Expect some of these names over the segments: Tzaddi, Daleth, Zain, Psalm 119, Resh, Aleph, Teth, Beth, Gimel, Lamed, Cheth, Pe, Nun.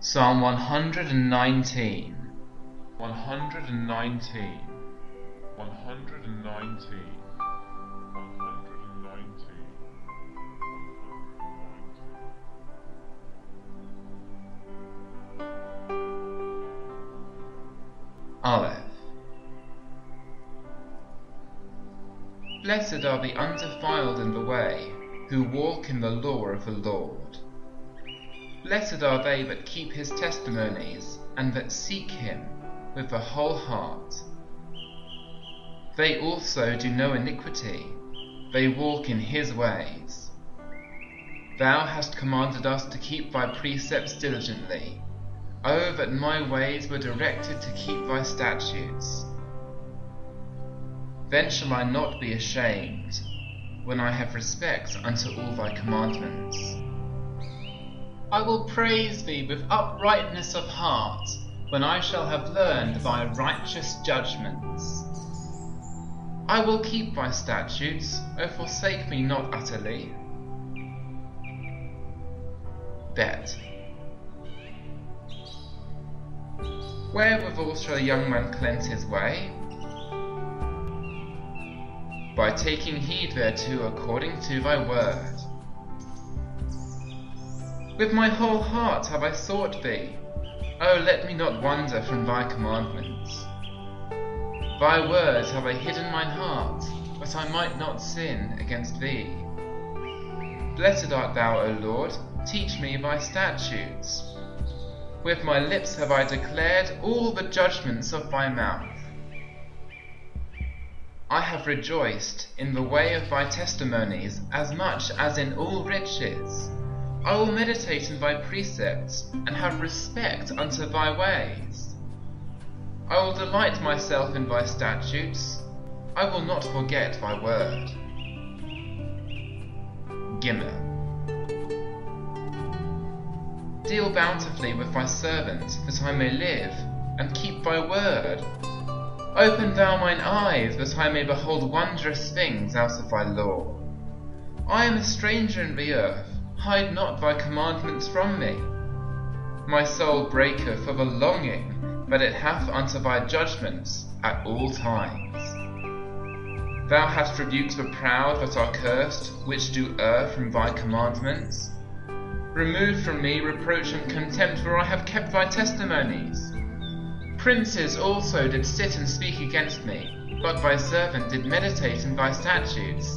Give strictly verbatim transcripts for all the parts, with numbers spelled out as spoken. Psalm one nineteen. one nineteen. one nineteen. one nineteen. Aleph. Blessed are the undefiled in the way, who walk in the law of the Lord. Blessed are they that keep his testimonies, and that seek him with the whole heart. They also do no iniquity, they walk in his ways. Thou hast commanded us to keep thy precepts diligently. O that my ways were directed to keep thy statutes! Then shall I not be ashamed, when I have respect unto all thy commandments. I will praise thee with uprightness of heart, when I shall have learned thy righteous judgments. I will keep thy statutes, O forsake me not utterly. Beth. Wherewithal shall a young man cleanse his way? By taking heed thereto according to thy word. With my whole heart have I sought thee. O let me not wander from thy commandments. Thy words have I hidden mine heart, that I might not sin against thee. Blessed art thou, O Lord, teach me thy statutes. With my lips have I declared all the judgments of thy mouth. I have rejoiced in the way of thy testimonies as much as in all riches. I will meditate in thy precepts, and have respect unto thy ways. I will delight myself in thy statutes. I will not forget thy word. Gimel. Deal bountifully with thy servant, that I may live, and keep thy word. Open thou mine eyes, that I may behold wondrous things out of thy law. I am a stranger in the earth, hide not thy commandments from me. My soul breaketh for the longing, that it hath unto thy judgments at all times. Thou hast rebuked the proud that are cursed, which do err from thy commandments. Remove from me reproach and contempt, for I have kept thy testimonies. Princes also did sit and speak against me, but thy servant did meditate in thy statutes.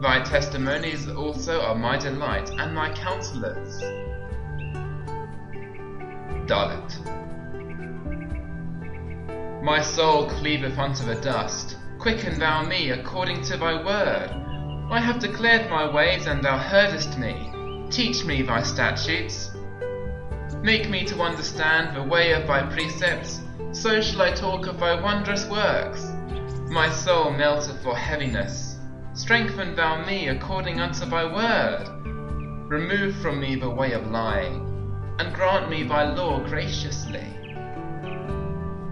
Thy testimonies also are my delight, and my counsellors. Daleth. My soul cleaveth unto the dust. Quicken thou me according to thy word. I have declared my ways, and thou heardest me. Teach me thy statutes. Make me to understand the way of thy precepts, so shall I talk of thy wondrous works. My soul melteth for heaviness. Strengthen thou me according unto thy word. Remove from me the way of lying, and grant me thy law graciously.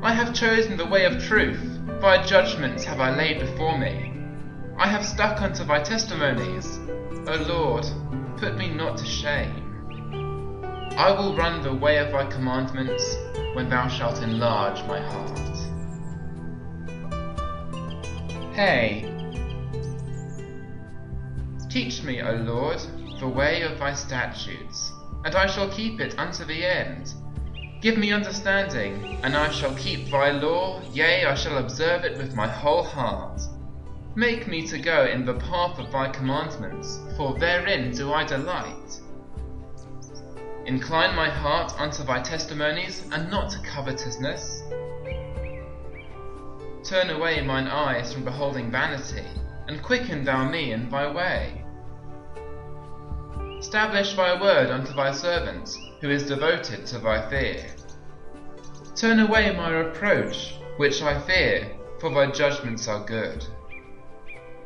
I have chosen the way of truth, thy judgments have I laid before me. I have stuck unto thy testimonies. O Lord, put me not to shame. I will run the way of thy commandments when thou shalt enlarge my heart. Hey, teach me, O Lord, the way of thy statutes, and I shall keep it unto the end. Give me understanding, and I shall keep thy law, yea, I shall observe it with my whole heart. Make me to go in the path of thy commandments, for therein do I delight. Incline my heart unto thy testimonies, and not to covetousness. Turn away mine eyes from beholding vanity, and quicken thou me in thy way. Establish thy word unto thy servant, who is devoted to thy fear. Turn away my reproach, which I fear, for thy judgments are good.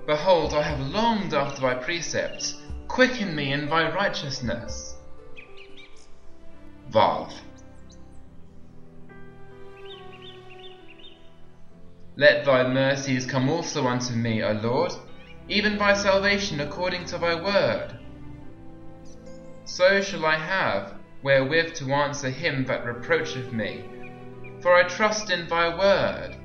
Behold, I have longed after thy precepts. Quicken me in thy righteousness. Vau. Let thy mercies come also unto me, O Lord, even thy salvation according to thy word. So shall I have, wherewith to answer him that reproacheth me, for I trust in thy word.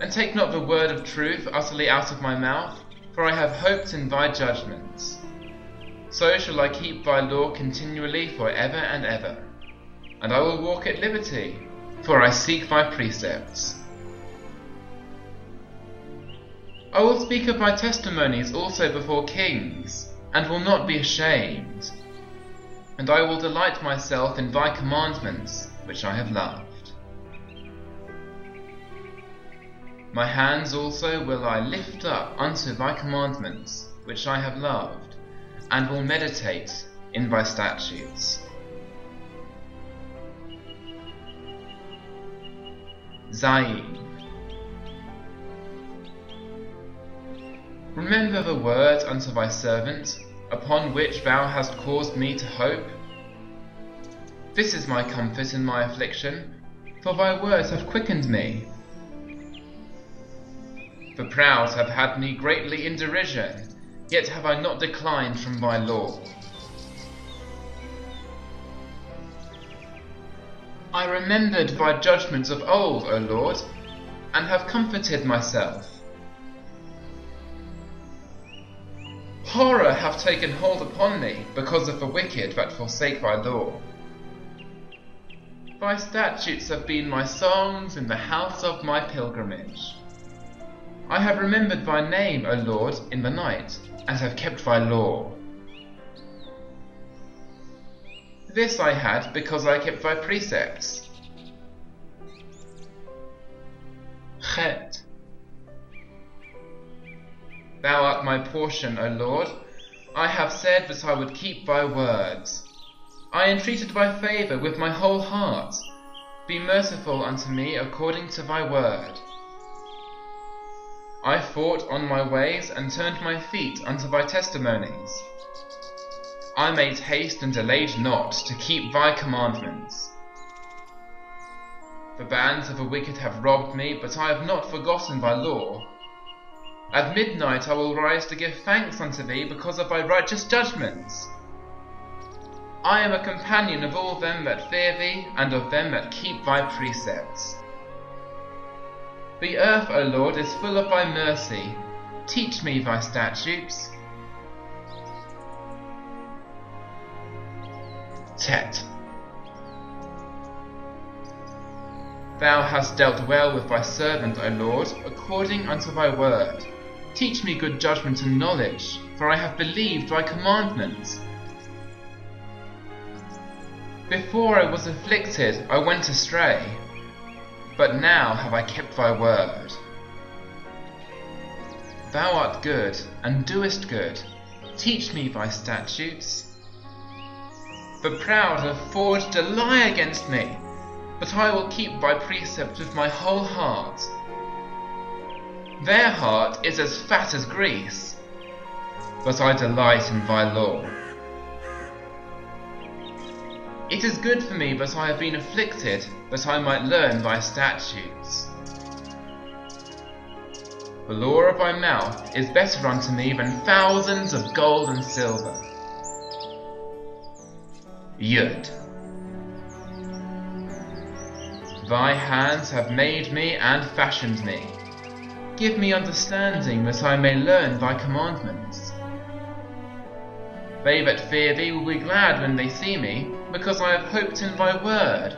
And take not the word of truth utterly out of my mouth, for I have hoped in thy judgments. So shall I keep thy law continually for ever and ever, and I will walk at liberty, for I seek thy precepts. I will speak of my testimonies also before kings, and will not be ashamed. And I will delight myself in thy commandments, which I have loved. My hands also will I lift up unto thy commandments, which I have loved, and will meditate in thy statutes. Zain. Remember the word unto thy servant, upon which thou hast caused me to hope. This is my comfort in my affliction, for thy words have quickened me. The proud have had me greatly in derision, yet have I not declined from thy law. I remembered thy judgments of old, O Lord, and have comforted myself. Horror hath taken hold upon me, because of the wicked that forsake thy law. Thy statutes have been my songs in the house of my pilgrimage. I have remembered thy name, O Lord, in the night, and have kept thy law. This I had because I kept thy precepts. Cheth. Thou art my portion, O Lord. I have said that I would keep thy words. I entreated thy favour with my whole heart. Be merciful unto me according to thy word. I fought on my ways and turned my feet unto thy testimonies. I made haste and delayed not to keep thy commandments. The bands of the wicked have robbed me, but I have not forgotten thy law. At midnight I will rise to give thanks unto thee because of thy righteous judgments. I am a companion of all them that fear thee, and of them that keep thy precepts. The earth, O Lord, is full of thy mercy. Teach me thy statutes. Tet. Thou hast dealt well with thy servant, O Lord, according unto thy word. Teach me good judgment and knowledge, for I have believed thy commandments. Before I was afflicted, I went astray, but now have I kept thy word. Thou art good, and doest good. Teach me thy statutes. The proud have forged a lie against me, but I will keep thy precept with my whole heart. Their heart is as fat as grease, but I delight in thy law. It is good for me that I have been afflicted, that I might learn thy statutes. The law of thy mouth is better unto me than thousands of gold and silver. Jod. Thy hands have made me and fashioned me. Give me understanding that I may learn thy commandments. They that fear thee will be glad when they see me, because I have hoped in thy word.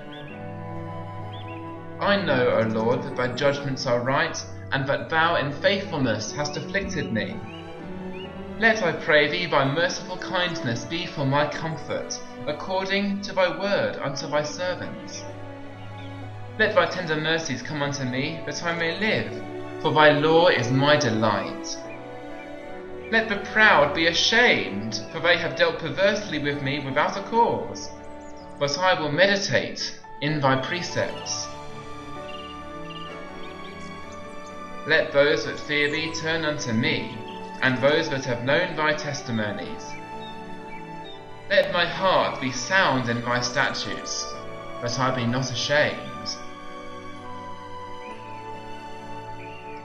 I know, O Lord, that thy judgments are right, and that thou in faithfulness hast afflicted me. Let, I pray thee, thy merciful kindness be for my comfort, according to thy word unto thy servants. Let thy tender mercies come unto me, that I may live, for thy law is my delight. Let the proud be ashamed, for they have dealt perversely with me without a cause. But I will meditate in thy precepts. Let those that fear thee turn unto me, and those that have known thy testimonies. Let my heart be sound in thy statutes, that I be not ashamed.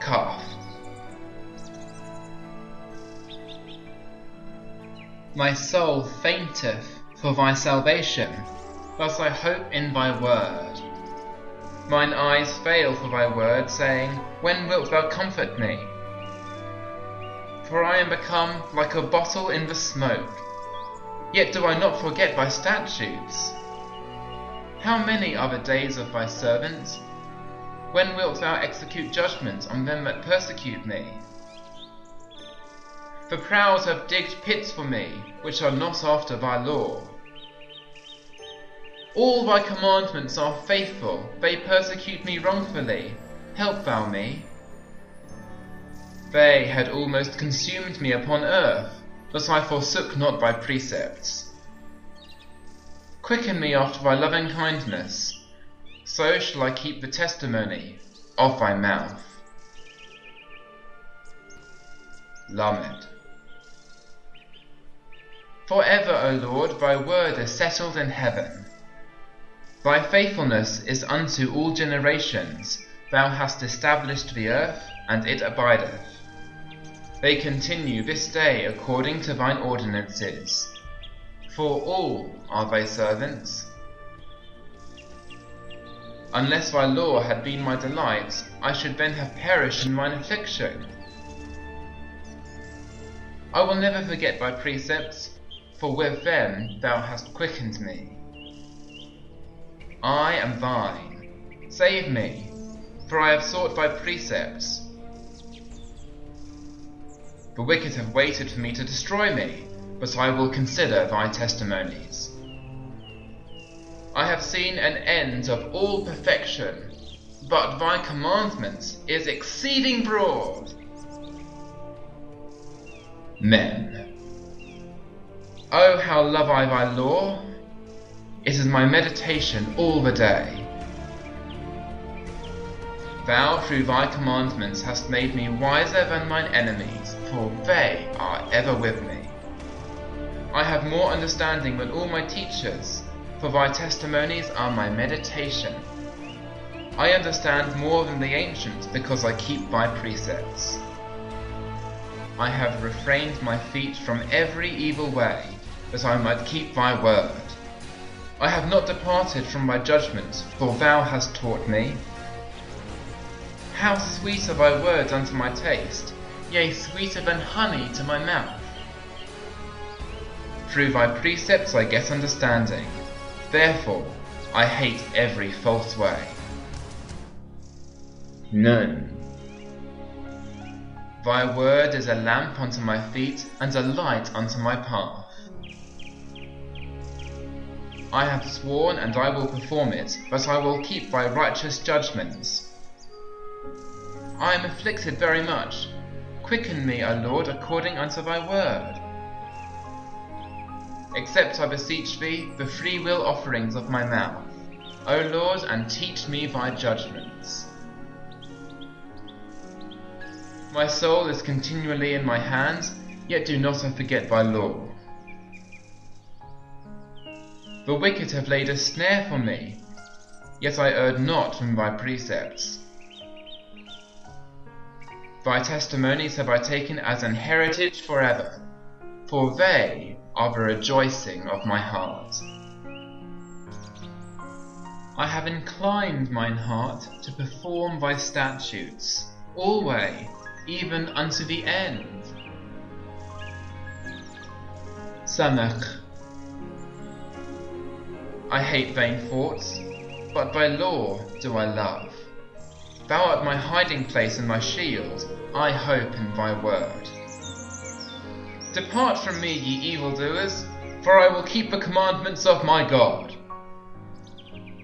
Caph. My soul fainteth for thy salvation, thus I hope in thy word. Mine eyes fail for thy word, saying, When wilt thou comfort me? For I am become like a bottle in the smoke, yet do I not forget thy statutes. How many are the days of thy servants? When wilt thou execute judgment on them that persecute me? The proud have digged pits for me, which are not after thy law. All thy commandments are faithful, they persecute me wrongfully. Help thou me. They had almost consumed me upon earth, but I forsook not thy precepts. Quicken me after thy loving kindness, so shall I keep the testimony of thy mouth. Lamed. Forever, O Lord, thy word is settled in heaven. Thy faithfulness is unto all generations. Thou hast established the earth, and it abideth. They continue this day according to thine ordinances. For all are thy servants. Unless thy law had been my delight, I should then have perished in mine affliction. I will never forget thy precepts, for with them thou hast quickened me. I am thine. Save me, for I have sought thy precepts. The wicked have waited for me to destroy me, but I will consider thy testimonies. I have seen an end of all perfection, but thy commandment is exceeding broad. Mem. Oh, how love I thy law! It is my meditation all the day. Thou through thy commandments hast made me wiser than mine enemies, for they are ever with me. I have more understanding than all my teachers, for thy testimonies are my meditation. I understand more than the ancients, because I keep thy precepts. I have refrained my feet from every evil way, that I might keep thy word. I have not departed from thy judgments, for thou hast taught me. How sweet are thy words unto my taste, yea, sweeter than honey to my mouth. Through thy precepts I get understanding, therefore I hate every false way. Nun. Thy word is a lamp unto my feet, and a light unto my path. I have sworn, and I will perform it, but I will keep thy righteous judgments. I am afflicted very much. Quicken me, O Lord, according unto thy word. Accept, I beseech thee, the freewill offerings of my mouth, O Lord, and teach me thy judgments. My soul is continually in my hands, yet do not I forget thy law. The wicked have laid a snare for me, yet I erred not from thy precepts. Thy testimonies have I taken as an heritage forever, for they are the rejoicing of my heart. I have inclined mine heart to perform thy statutes, always, even unto the end. Samech. I hate vain thoughts, but thy law do I love. Thou art my hiding place and my shield, I hope in thy word. Depart from me, ye evildoers, for I will keep the commandments of my God.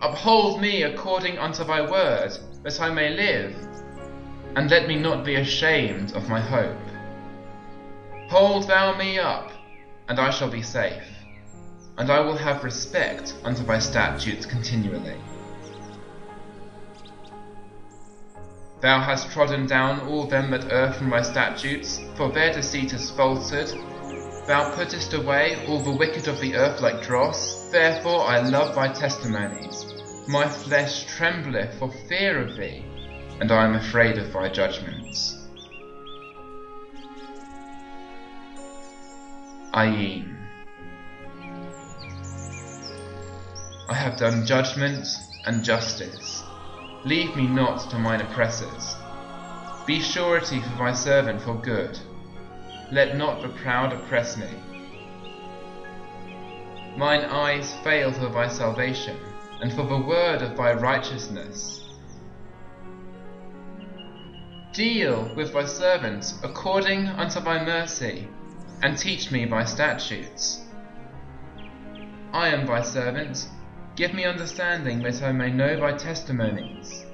Uphold me according unto thy word, that I may live, and let me not be ashamed of my hope. Hold thou me up, and I shall be safe, and I will have respect unto thy statutes continually. Thou hast trodden down all them that err from thy statutes, for their deceit is falsehood. Thou puttest away all the wicked of the earth like dross, therefore I love thy testimonies. My flesh trembleth for fear of thee, and I am afraid of thy judgments. Ayin. I have done judgment and justice. Leave me not to mine oppressors. Be surety for my servant for good. Let not the proud oppress me. Mine eyes fail for thy salvation, and for the word of thy righteousness. Deal with thy servant according unto thy mercy, and teach me thy statutes. I am thy servant, give me understanding that I may know thy testimonies.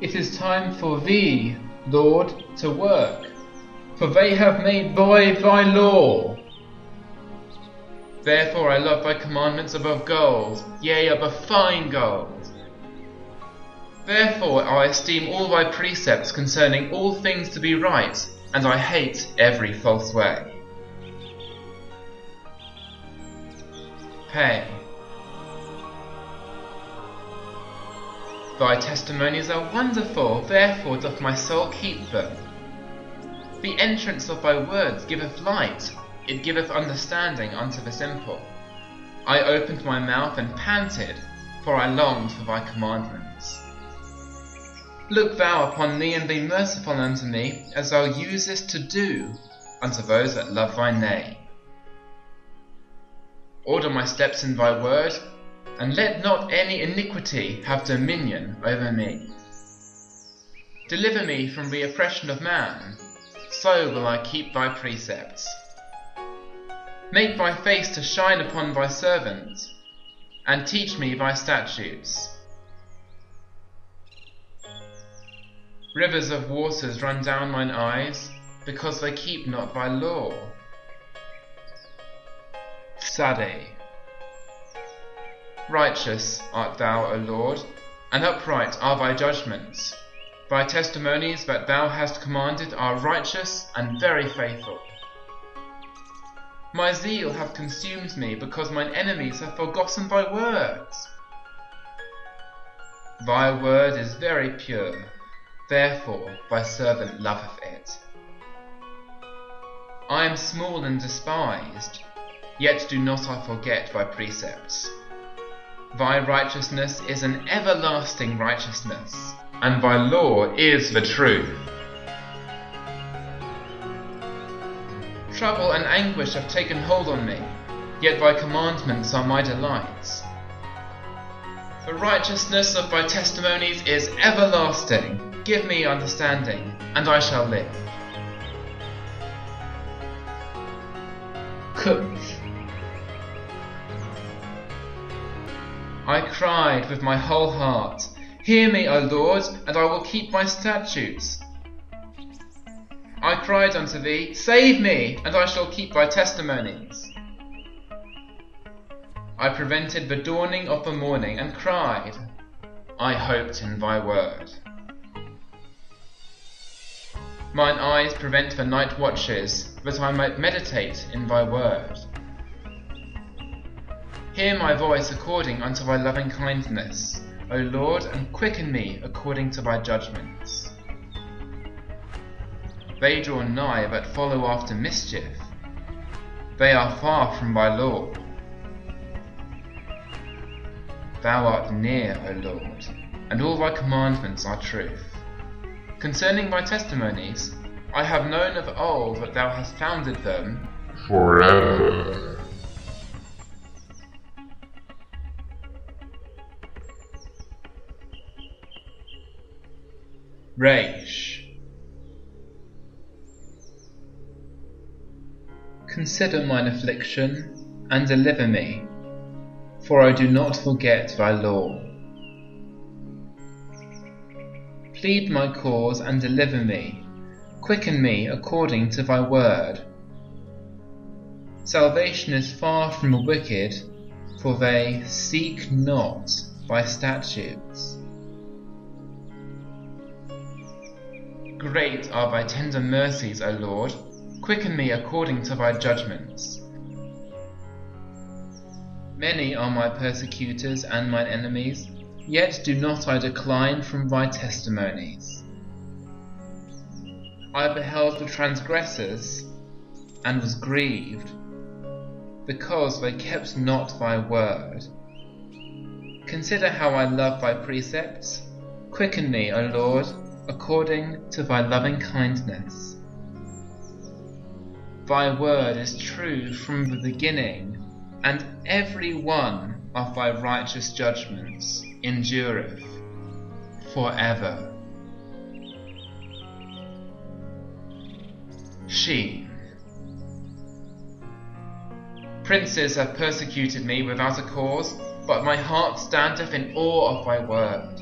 It is time for thee, Lord, to work, for they have made void thy law. Therefore I love thy commandments above gold, yea, above fine gold. Therefore I esteem all thy precepts concerning all things to be right, and I hate every false way. Pe. Thy testimonies are wonderful, therefore doth my soul keep them. The entrance of thy words giveth light, it giveth understanding unto the simple. I opened my mouth and panted, for I longed for thy commandments. Look thou upon me, and be merciful unto me, as thou usest to do unto those that love thy name. Order my steps in thy word, and let not any iniquity have dominion over me. Deliver me from the oppression of man, so will I keep thy precepts. Make thy face to shine upon thy servant, and teach me thy statutes. Rivers of waters run down mine eyes, because they keep not thy law. Tzaddi. Righteous art thou, O Lord, and upright are thy judgments. Thy testimonies that thou hast commanded are righteous and very faithful. My zeal hath consumed me, because mine enemies have forgotten thy words. Thy word is very pure, therefore thy servant loveth it. I am small and despised, yet do not I forget thy precepts. Thy righteousness is an everlasting righteousness, and thy law is the truth. Trouble and anguish have taken hold on me, yet thy commandments are my delights. The righteousness of thy testimonies is everlasting. Give me understanding, and I shall live. Caph. I cried with my whole heart, hear me, O Lord, and I will keep my statutes. I cried unto thee, save me, and I shall keep thy testimonies. I prevented the dawning of the morning, and cried, I hoped in thy word. Mine eyes prevent the night watches, that I might meditate in thy word. Hear my voice according unto thy loving kindness, O Lord, and quicken me according to thy judgments. They draw nigh that follow after mischief. They are far from thy law. Thou art near, O Lord, and all thy commandments are truth. Concerning thy testimonies, I have known of old that thou hast founded them forever. Resh. Consider mine affliction, and deliver me, for I do not forget thy law. Plead my cause, and deliver me. Quicken me according to thy word. Salvation is far from the wicked, for they seek not thy statutes. Great are thy tender mercies, O Lord, quicken me according to thy judgments. Many are my persecutors and mine enemies, yet do not I decline from thy testimonies. I beheld the transgressors, and was grieved, because they kept not thy word. Consider how I love thy precepts. Quicken me, O Lord, according to thy loving kindness. Thy word is true from the beginning, and every one of thy righteous judgments endureth forever. Schin. Princes have persecuted me without a cause, but my heart standeth in awe of thy word.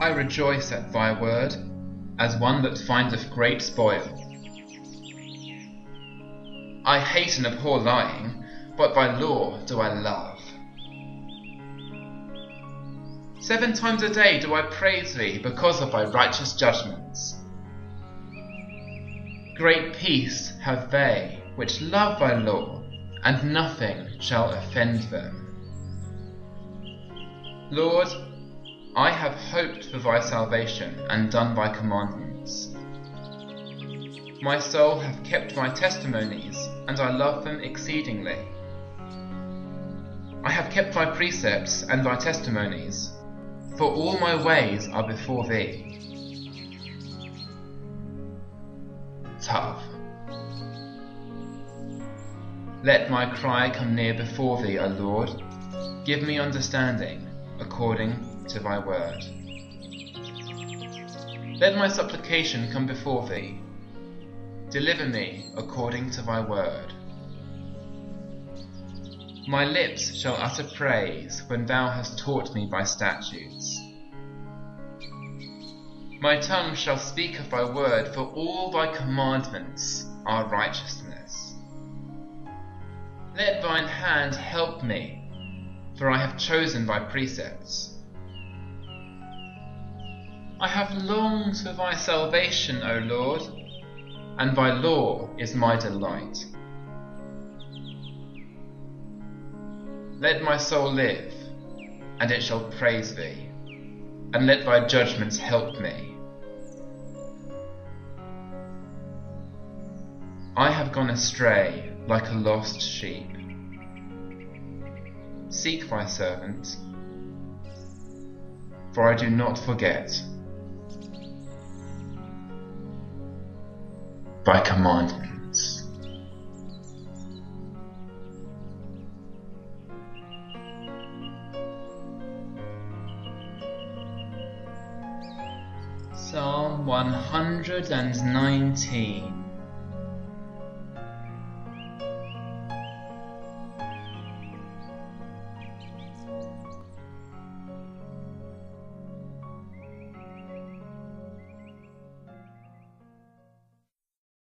I rejoice at thy word, as one that findeth great spoil. I hate and abhor lying, but thy law do I love. Seven times a day do I praise thee because of thy righteous judgments. Great peace have they which love thy law, and nothing shall offend them. Lord, I have hoped for thy salvation, and done thy commandments. My soul hath kept thy testimonies, and I love them exceedingly. I have kept thy precepts and thy testimonies, for all my ways are before thee. Tau. Let my cry come near before thee, O Lord. Give me understanding, according to thy word. Let my supplication come before thee. Deliver me, according to thy word. My lips shall utter praise, when thou hast taught me thy statutes. My tongue shall speak of thy word, for all thy commandments are righteousness. Let thine hand help me, for I have chosen thy precepts. I have longed for thy salvation, O Lord, and thy law is my delight. Let my soul live, and it shall praise thee, and let thy judgments help me. I have gone astray, like a lost sheep. Seek thy servant, for I do not forget thy commandments. Psalm one hundred nineteen.